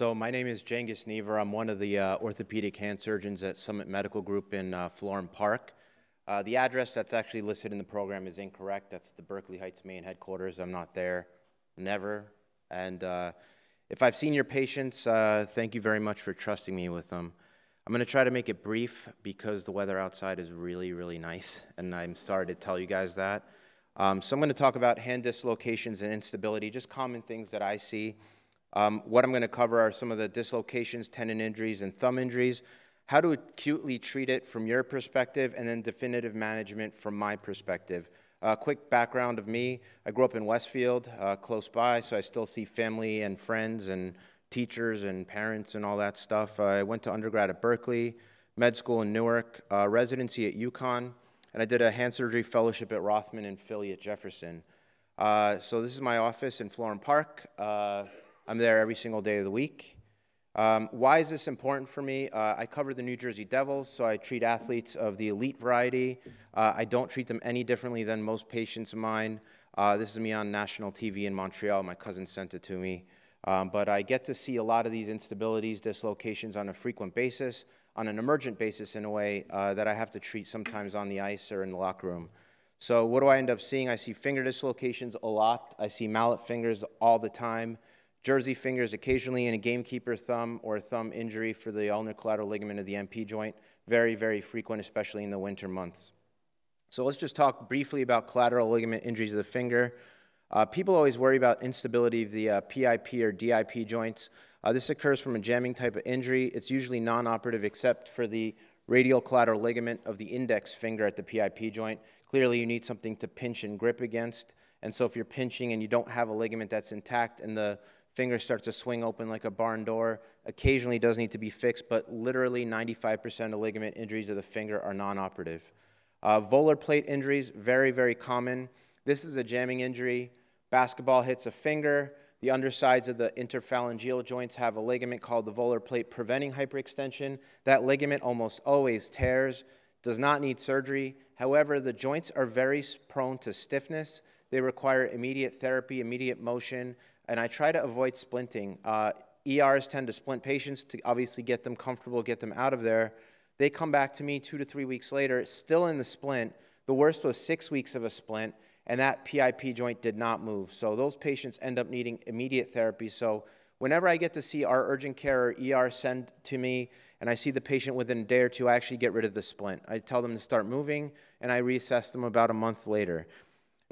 So my name is Genghis Niver. I'm one of the orthopedic hand surgeons at Summit Medical Group in Florham Park. The address that's actually listed in the program is incorrect. That's the Berkeley Heights main headquarters. I'm not there, never. And if I've seen your patients, thank you very much for trusting me with them. I'm going to try to make it brief because the weather outside is really, really nice, and I'm sorry to tell you guys that. So I'm going to talk about hand dislocations and instability, just common things that I see. What I'm going to cover are some of the dislocations, tendon injuries, and thumb injuries, how to acutely treat it from your perspective, and then definitive management from my perspective. Quick background of me, I grew up in Westfield, close by, so I still see family and friends and teachers and parents and all that stuff. I went to undergrad at Berkeley, med school in Newark, residency at UConn, and I did a hand surgery fellowship at Rothman in Philly at Jefferson. So this is my office in Florham Park. I'm there every single day of the week. Why is this important for me? I cover the New Jersey Devils, so I treat athletes of the elite variety. I don't treat them any differently than most patients of mine. This is me on national TV in Montreal. My cousin sent it to me. But I get to see a lot of these instabilities, dislocations on a frequent basis, on an emergent basis in a way that I have to treat sometimes on the ice or in the locker room. So what do I end up seeing? I see finger dislocations a lot. I see mallet fingers all the time. Jersey fingers occasionally, and a gamekeeper's thumb or a thumb injury for the ulnar collateral ligament of the MP joint. Very, very frequent, especially in the winter months. So let's just talk briefly about collateral ligament injuries of the finger. People always worry about instability of the PIP or DIP joints. This occurs from a jamming type of injury. It's usually non-operative except for the radial collateral ligament of the index finger at the PIP joint. Clearly, you need something to pinch and grip against. And so if you're pinching and you don't have a ligament that's intact and the finger starts to swing open like a barn door, occasionally does need to be fixed, but literally 95% of ligament injuries of the finger are non-operative. Volar plate injuries, very, very common. This is a jamming injury. Basketball hits a finger. The undersides of the interphalangeal joints have a ligament called the volar plate preventing hyperextension. That ligament almost always tears, does not need surgery. However, the joints are very prone to stiffness. They require immediate therapy, immediate motion, and I try to avoid splinting. ERs tend to splint patients to obviously get them comfortable, get them out of there. They come back to me 2 to 3 weeks later, still in the splint. The worst was 6 weeks of a splint, and that PIP joint did not move. So those patients end up needing immediate therapy. So whenever I get to see our urgent care or ER send to me, and I see the patient within a day or two, I actually get rid of the splint. I tell them to start moving, and I reassess them about a month later.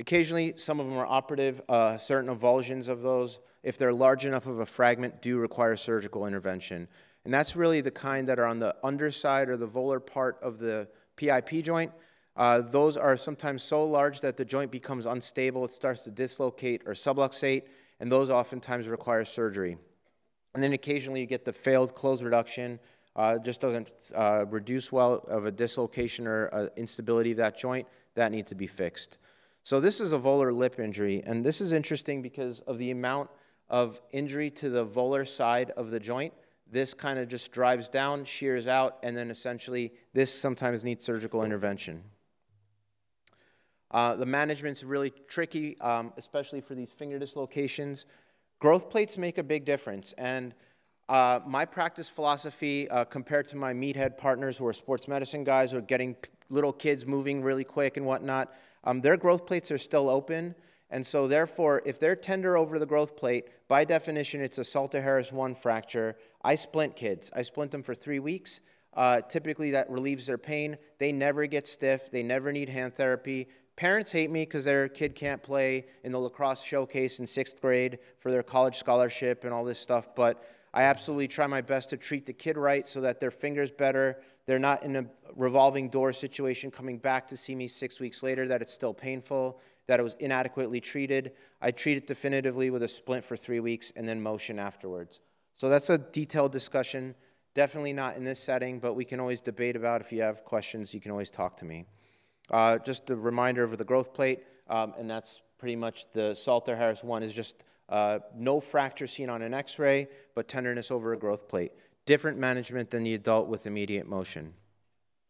Occasionally, some of them are operative. Certain avulsions of those, if they're large enough of a fragment, do require surgical intervention. And that's really the kind that are on the underside or the volar part of the PIP joint. Those are sometimes so large that the joint becomes unstable. It starts to dislocate or subluxate, and those oftentimes require surgery. And then occasionally you get the failed closed reduction. Just doesn't reduce well of a dislocation or instability of that joint. That needs to be fixed. So this is a volar lip injury, and this is interesting because of the amount of injury to the volar side of the joint. This kind of just drives down, shears out, and then essentially this sometimes needs surgical intervention. The management's really tricky, especially for these finger dislocations. Growth plates make a big difference, and my practice philosophy compared to my meathead partners who are sports medicine guys who are getting little kids moving really quick and whatnot, their growth plates are still open, and so therefore, if they're tender over the growth plate, by definition, it's a Salter-Harris 1 fracture. I splint kids. I splint them for 3 weeks. Typically, that relieves their pain. They never get stiff. They never need hand therapy. Parents hate me because their kid can't play in the lacrosse showcase in 6th grade for their college scholarship and all this stuff, but I absolutely try my best to treat the kid right so that their finger's better. They're not in a revolving door situation coming back to see me 6 weeks later, that it's still painful, that it was inadequately treated. I treat it definitively with a splint for 3 weeks and then motion afterwards. So that's a detailed discussion. Definitely not in this setting, but we can always debate about. If you have questions, you can always talk to me. Just a reminder of the growth plate, and that's pretty much the Salter-Harris 1 is just no fracture seen on an x-ray, but tenderness over a growth plate. Different management than the adult with immediate motion.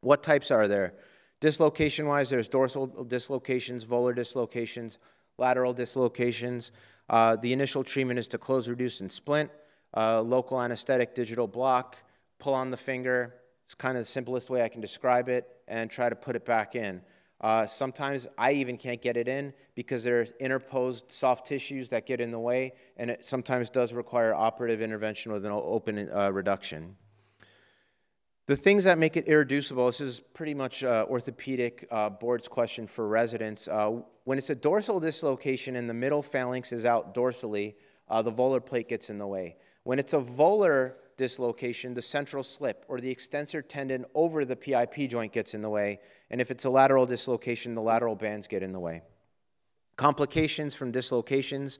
What types are there? Dislocation-wise, there's dorsal dislocations, volar dislocations, lateral dislocations. The initial treatment is to close, reduce, and splint. local anesthetic digital block, pull on the finger. It's kind of the simplest way I can describe it, and try to put it back in. Sometimes I even can't get it in because there are interposed soft tissues that get in the way, and it sometimes does require operative intervention with an open reduction. The things that make it irreducible, this is pretty much orthopedic board's question for residents. When it's a dorsal dislocation and the middle phalanx is out dorsally, the volar plate gets in the way. When it's a volar dislocation, the central slip or the extensor tendon over the PIP joint gets in the way, and if it's a lateral dislocation, the lateral bands get in the way. Complications from dislocations.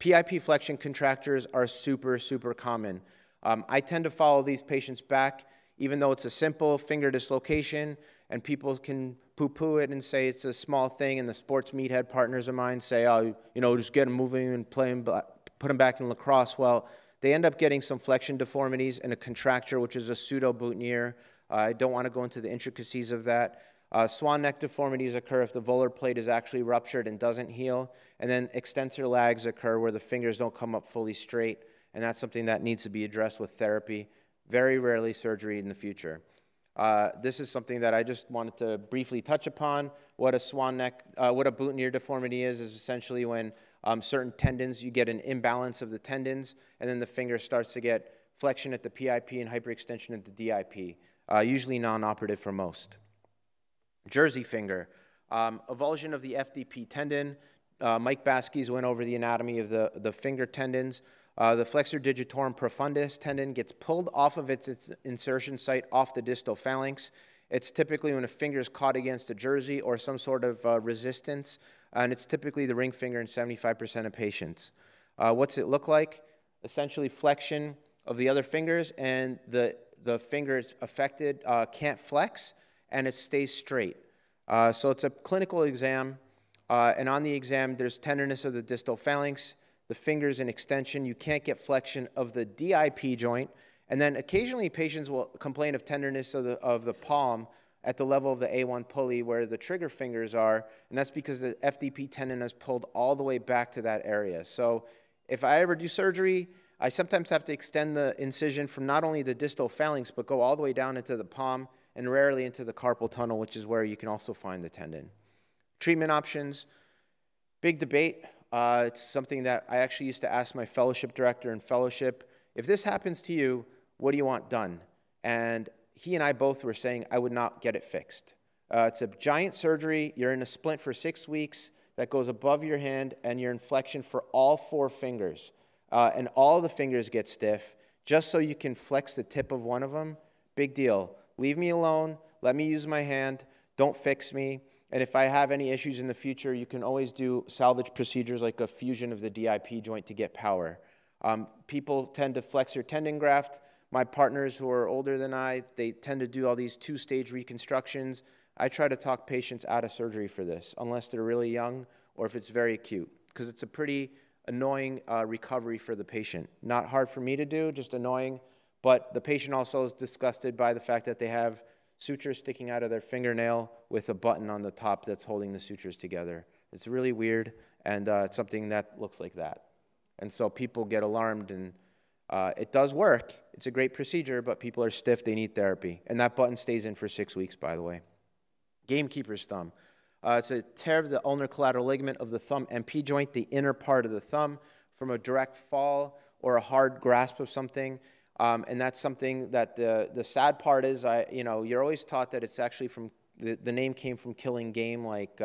PIP flexion contractures are super, super common. I tend to follow these patients back, even though it's a simple finger dislocation, and people can poo-poo it and say it's a small thing, and the sports meathead partners of mine say, oh, you know, just get them moving and play them, put them back in lacrosse. Well, they end up getting some flexion deformities and a contracture, which is a pseudo-boutonniere. I don't want to go into the intricacies of that. Swan neck deformities occur if the volar plate is actually ruptured and doesn't heal. And then extensor lags occur where the fingers don't come up fully straight, and that's something that needs to be addressed with therapy. Very rarely surgery in the future. This is something that I just wanted to briefly touch upon. What a swan neck, what a boutonniere deformity is essentially when certain tendons, you get an imbalance of the tendons, and then the finger starts to get flexion at the PIP and hyperextension at the DIP, usually non-operative for most. Jersey finger, avulsion of the FDP tendon. Mike Baskes went over the anatomy of the finger tendons. The flexor digitorum profundus tendon gets pulled off of its insertion site off the distal phalanx. It's typically when a finger is caught against a jersey or some sort of resistance, and it's typically the ring finger in 75% of patients. What's it look like? Essentially flexion of the other fingers, and the finger affected can't flex, and it stays straight. So it's a clinical exam, and on the exam, there's tenderness of the distal phalanx, the finger's in extension, you can't get flexion of the DIP joint, and then occasionally patients will complain of tenderness of the palm at the level of the A1 pulley where the trigger fingers are, and that's because the FDP tendon has pulled all the way back to that area. So if I ever do surgery, I sometimes have to extend the incision from not only the distal phalanx, but go all the way down into the palm and rarely into the carpal tunnel, which is where you can also find the tendon. Treatment options, big debate. It's something that I actually used to ask my fellowship director in fellowship, if this happens to you, what do you want done? And he and I both were saying, I would not get it fixed. It's a giant surgery. You're in a splint for 6 weeks that goes above your hand, and you're in flexion for all 4 fingers. And all the fingers get stiff just so you can flex the tip of one of them. Big deal. Leave me alone. Let me use my hand. Don't fix me. And if I have any issues in the future, you can always do salvage procedures like a fusion of the DIP joint to get power. People tend to flex their tendon graft. My partners who are older than I, they tend to do all these 2-stage reconstructions. I try to talk patients out of surgery for this, unless they're really young or if it's very acute, because it's a pretty annoying recovery for the patient. Not hard for me to do, just annoying, but the patient also is disgusted by the fact that they have sutures sticking out of their fingernail with a button on the top that's holding the sutures together. It's really weird, and it's something that looks like that. And so people get alarmed, and it does work. It's a great procedure, but people are stiff. They need therapy. And that button stays in for 6 weeks, by the way. Gamekeeper's thumb. It's a tear of the ulnar collateral ligament of the thumb MP joint, the inner part of the thumb, from a direct fall or a hard grasp of something. And that's something that the sad part is, you know, you're always taught that it's actually from, the name came from killing game like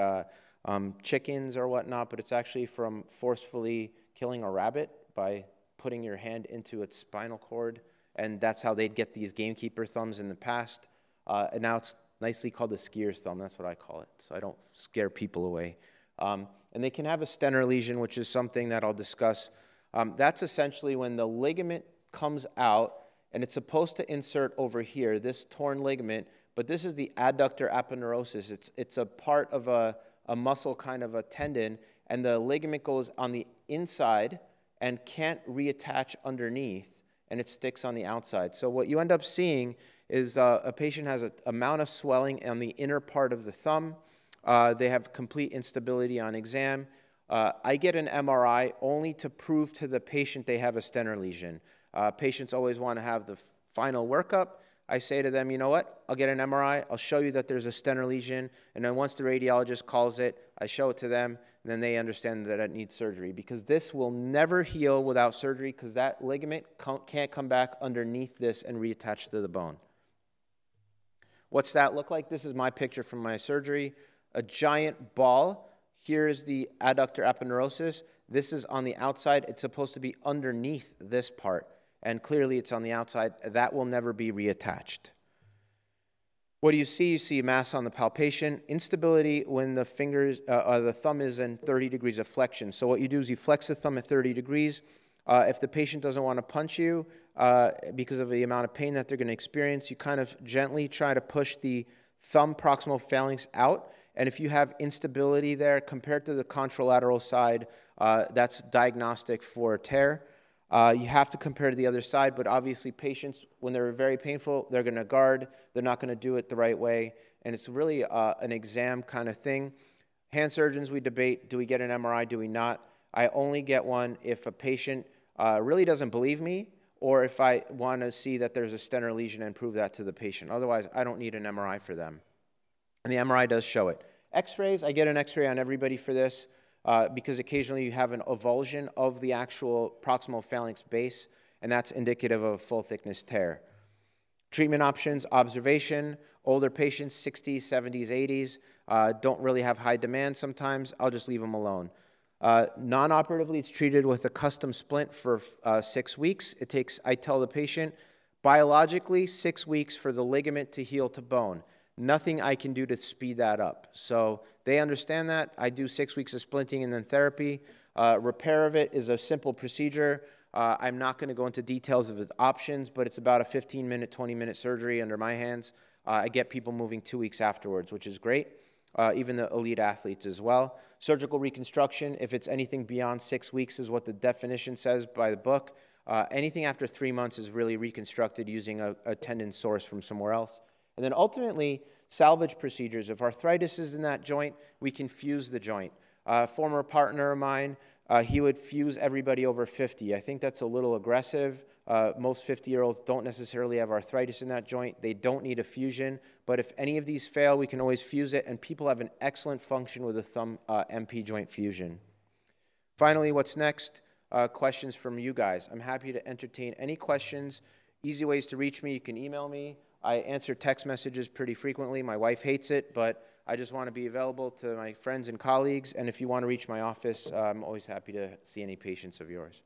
chickens or whatnot, but it's actually from forcefully killing a rabbit by putting your hand into its spinal cord. And that's how they'd get these gamekeeper thumbs in the past. And now it's nicely called the skier's thumb. That's what I call it, so I don't scare people away. And they can have a Stener lesion, which is something that I'll discuss. That's essentially when the ligament comes out, and it's supposed to insert over here, this torn ligament, but this is the adductor aponeurosis. It's a part of a muscle, kind of a tendon, and the ligament goes on the inside and can't reattach underneath, and it sticks on the outside. So what you end up seeing is a patient has an amount of swelling on the inner part of the thumb. They have complete instability on exam. I get an MRI only to prove to the patient they have a Stener lesion. Patients always want to have the final workup. I say to them, you know what, I'll get an MRI, I'll show you that there's a Stener lesion, and then once the radiologist calls it, I show it to them, and then they understand that it needs surgery, because this will never heal without surgery, because that ligament can't come back underneath this and reattach to the bone. What's that look like? This is my picture from my surgery. A giant ball. Here is the adductor aponeurosis. This is on the outside. It's supposed to be underneath this part, and clearly it's on the outside. That will never be reattached. What do you see? You see mass on the palpation, instability when the fingers, the thumb is in 30 degrees of flexion. So what you do is you flex the thumb at 30 degrees. If the patient doesn't want to punch you because of the amount of pain that they're going to experience, you kind of gently try to push the thumb proximal phalanx out. And if you have instability there compared to the contralateral side, that's diagnostic for tear. You have to compare to the other side, but obviously patients, when they're very painful, they're going to guard. They're not going to do it the right way, and it's really an exam kind of thing. Hand surgeons, we debate, do we get an MRI, do we not? I only get one if a patient really doesn't believe me, or if I want to see that there's a Stener lesion and prove that to the patient. Otherwise, I don't need an MRI for them, and the MRI does show it. X-rays, I get an X-ray on everybody for this. Because occasionally you have an avulsion of the actual proximal phalanx base, and that's indicative of full thickness tear. Treatment options, observation, older patients, 60s, 70s, 80s, don't really have high demand sometimes. I'll just leave them alone. Non-operatively, it's treated with a custom splint for 6 weeks. It takes, I tell the patient, biologically 6 weeks for the ligament to heal to bone. Nothing I can do to speed that up. So they understand that. I do 6 weeks of splinting and then therapy. Repair of it is a simple procedure. I'm not going to go into details of the options, but it's about a 15-minute, 20-minute surgery under my hands. I get people moving 2 weeks afterwards, which is great, even the elite athletes as well. Surgical reconstruction, if it's anything beyond 6 weeks, is what the definition says by the book. Anything after 3 months is really reconstructed using a tendon source from somewhere else. And then ultimately, salvage procedures. If arthritis is in that joint, we can fuse the joint. Former partner of mine, he would fuse everybody over 50. I think that's a little aggressive. Most 50-year-olds don't necessarily have arthritis in that joint. They don't need a fusion. But if any of these fail, we can always fuse it. And people have an excellent function with a thumb MP joint fusion. Finally, what's next? Questions from you guys. I'm happy to entertain any questions. Easy ways to reach me. You can email me. I answer text messages pretty frequently. My wife hates it, but I just want to be available to my friends and colleagues. And if you want to reach my office, I'm always happy to see any patients of yours.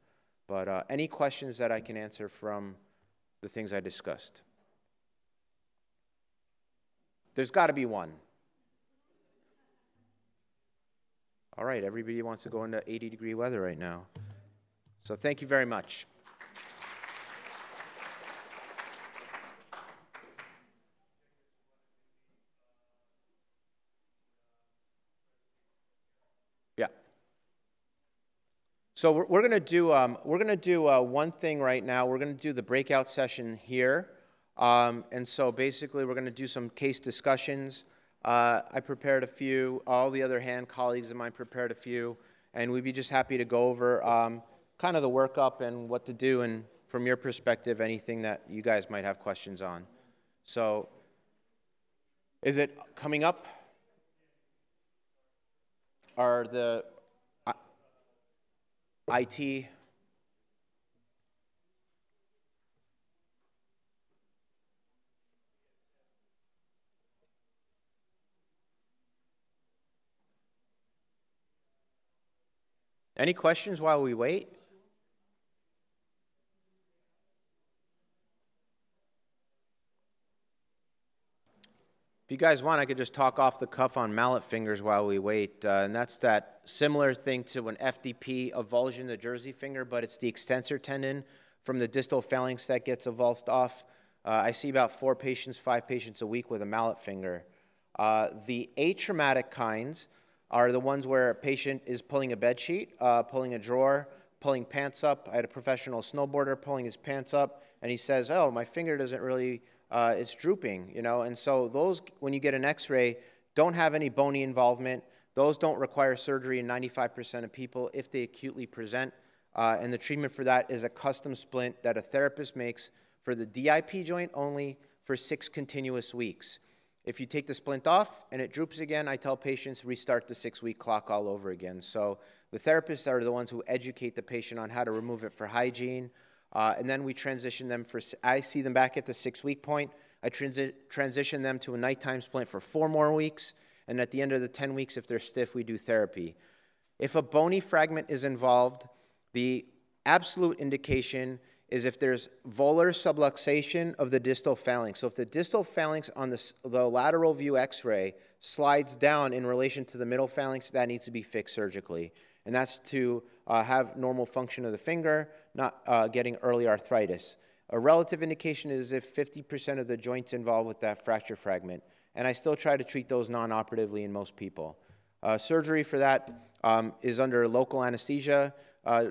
But any questions that I can answer from the things I discussed? There's got to be one. All right, everybody wants to go into 80-degree weather right now. So thank you very much. So we're going to do, one thing right now. We're going to do the breakout session here. And so basically, we're going to do some case discussions. I prepared a few. All the other hand colleagues of mine prepared a few. And we'd be just happy to go over kind of the workup and what to do. And from your perspective, anything that you guys might have questions on. So is it coming up? Are the... IT. Any questions while we wait? If you guys want, I could just talk off the cuff on mallet fingers while we wait, and that's that similar thing to an FDP avulsion, the jersey finger, but it's the extensor tendon from the distal phalanx that gets avulsed off. I see about 4 patients, 5 patients a week with a mallet finger. The atraumatic kinds are the ones where a patient is pulling a bed sheet, pulling a drawer, pulling pants up. I had a professional snowboarder pulling his pants up, and he says, oh, my finger doesn't really... it's drooping, you know, and so those, when you get an X-ray, don't have any bony involvement. Those don't require surgery in 95% of people if they acutely present. And the treatment for that is a custom splint that a therapist makes for the DIP joint only for 6 continuous weeks. If you take the splint off and it droops again, I tell patients restart the 6-week clock all over again. So the therapists are the ones who educate the patient on how to remove it for hygiene. And then we transition them for, I see them back at the 6-week point. I transition them to a nighttime splint for 4 more weeks. And at the end of the 10 weeks, if they're stiff, we do therapy. If a bony fragment is involved, the absolute indication is if there's volar subluxation of the distal phalanx. So if the distal phalanx on the lateral view x-ray slides down in relation to the middle phalanx, that needs to be fixed surgically. And that's to have normal function of the finger, not getting early arthritis. A relative indication is if 50% of the joint's involved with that fracture fragment. And I still try to treat those non-operatively in most people. Surgery for that is under local anesthesia.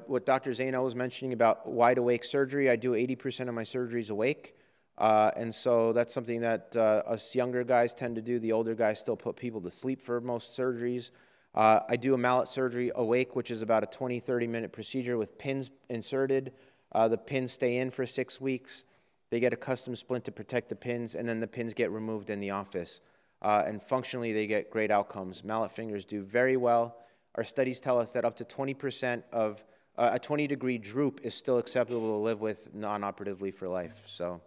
What Dr. Zano was mentioning about wide-awake surgery, I do 80% of my surgeries awake. And so that's something that us younger guys tend to do. The older guys still put people to sleep for most surgeries. I do a mallet surgery awake, which is about a 20, 30-minute procedure with pins inserted. The pins stay in for 6 weeks. They get a custom splint to protect the pins, and then the pins get removed in the office. And functionally, they get great outcomes. Mallet fingers do very well. Our studies tell us that up to 20% of a 20-degree droop is still acceptable to live with non-operatively for life. So.